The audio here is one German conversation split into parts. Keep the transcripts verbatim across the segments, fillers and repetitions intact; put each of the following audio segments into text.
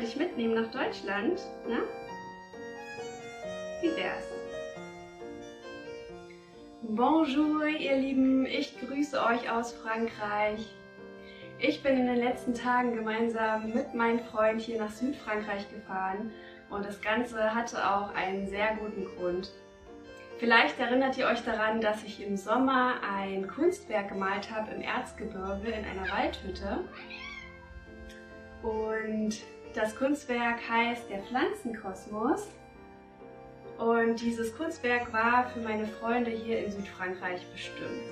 mal dich mitnehmen nach Deutschland, ne? Wie wär's? Bonjour, ihr Lieben, ich grüße euch aus Frankreich. Ich bin in den letzten Tagen gemeinsam mit meinem Freund hier nach Südfrankreich gefahren und das Ganze hatte auch einen sehr guten Grund. Vielleicht erinnert ihr euch daran, dass ich im Sommer ein Kunstwerk gemalt habe im Erzgebirge in einer Waldhütte. Und das Kunstwerk heißt der Pflanzenkosmos. Und dieses Kunstwerk war für meine Freunde hier in Südfrankreich bestimmt.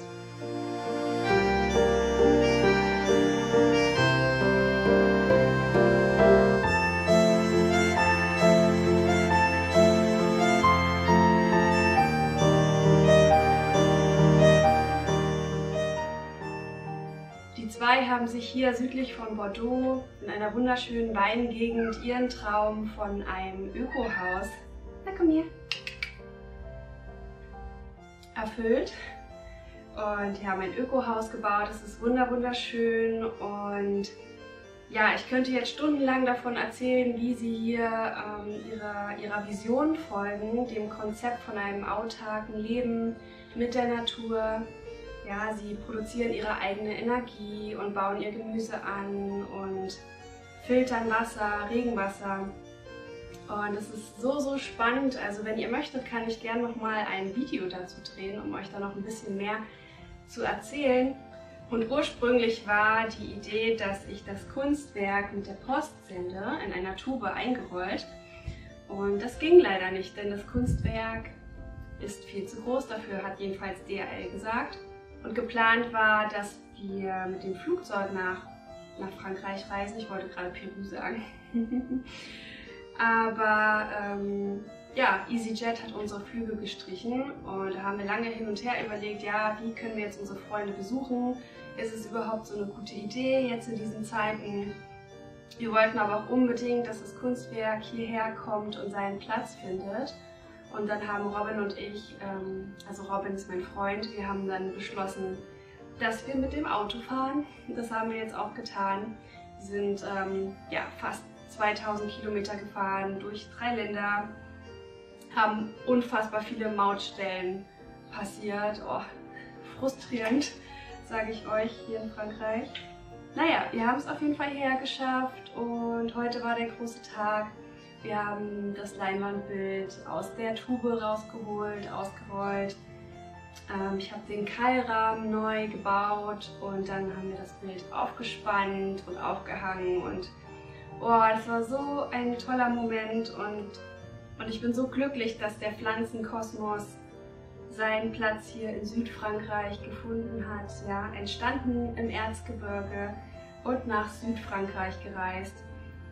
Zwei haben sich hier südlich von Bordeaux in einer wunderschönen Weingegend ihren Traum von einem Ökohaus, na komm hier, erfüllt und haben ein Ökohaus gebaut. Es ist wunderschön und ja, ich könnte jetzt stundenlang davon erzählen, wie sie hier ähm, ihrer, ihrer Vision folgen, dem Konzept von einem autarken Leben mit der Natur. Ja, sie produzieren ihre eigene Energie und bauen ihr Gemüse an und filtern Wasser, Regenwasser. Und es ist so, so spannend. Also wenn ihr möchtet, kann ich gerne nochmal ein Video dazu drehen, um euch da noch ein bisschen mehr zu erzählen. Und ursprünglich war die Idee, dass ich das Kunstwerk mit der Post sende, in einer Tube eingerollt. Und das ging leider nicht, denn das Kunstwerk ist viel zu groß dafür, hat jedenfalls D H L gesagt. Und geplant war, dass wir mit dem Flugzeug nach, nach Frankreich reisen. Ich wollte gerade Peru sagen. Aber ähm, ja, EasyJet hat unsere Flüge gestrichen und da haben wir lange hin und her überlegt, ja, wie können wir jetzt unsere Freunde besuchen? Ist es überhaupt so eine gute Idee jetzt in diesen Zeiten? Wir wollten aber auch unbedingt, dass das Kunstwerk hierher kommt und seinen Platz findet. Und dann haben Robin und ich, ähm, also Robin ist mein Freund, wir haben dann beschlossen, dass wir mit dem Auto fahren. Das haben wir jetzt auch getan. Wir sind ähm, ja, fast zweitausend Kilometer gefahren durch drei Länder, haben unfassbar viele Mautstellen passiert. Oh, frustrierend, sage ich euch, hier in Frankreich. Naja, wir haben es auf jeden Fall hergeschafft und heute war der große Tag. Wir haben das Leinwandbild aus der Tube rausgeholt, ausgerollt. Ähm, ich habe den Keilrahmen neu gebaut und dann haben wir das Bild aufgespannt und aufgehangen. Und oh, das war so ein toller Moment und, und ich bin so glücklich, dass der Pflanzenkosmos seinen Platz hier in Südfrankreich gefunden hat. Ja, entstanden im Erzgebirge und nach Südfrankreich gereist.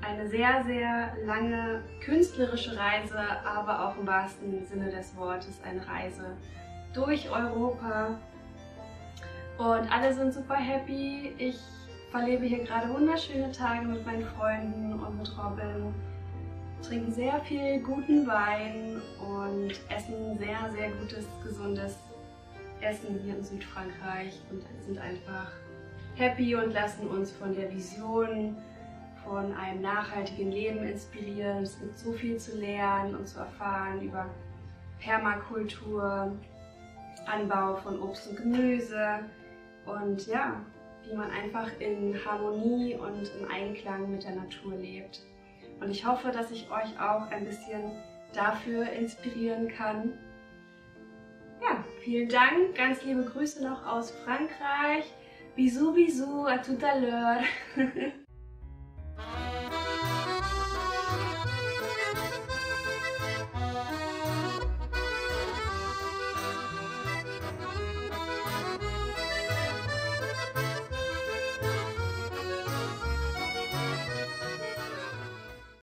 Eine sehr, sehr lange künstlerische Reise, aber auch im wahrsten Sinne des Wortes eine Reise durch Europa. Und alle sind super happy. Ich verlebe hier gerade wunderschöne Tage mit meinen Freunden und mit Robin. Trinken sehr viel guten Wein und essen sehr, sehr gutes, gesundes Essen hier in Südfrankreich und sind einfach happy und lassen uns von der Vision von einem nachhaltigen Leben inspirieren. Es gibt so viel zu lernen und zu erfahren über Permakultur, Anbau von Obst und Gemüse und ja, wie man einfach in Harmonie und im Einklang mit der Natur lebt. Und ich hoffe, dass ich euch auch ein bisschen dafür inspirieren kann. Ja, vielen Dank, ganz liebe Grüße noch aus Frankreich. Bisous, bisous, à tout à l'heure.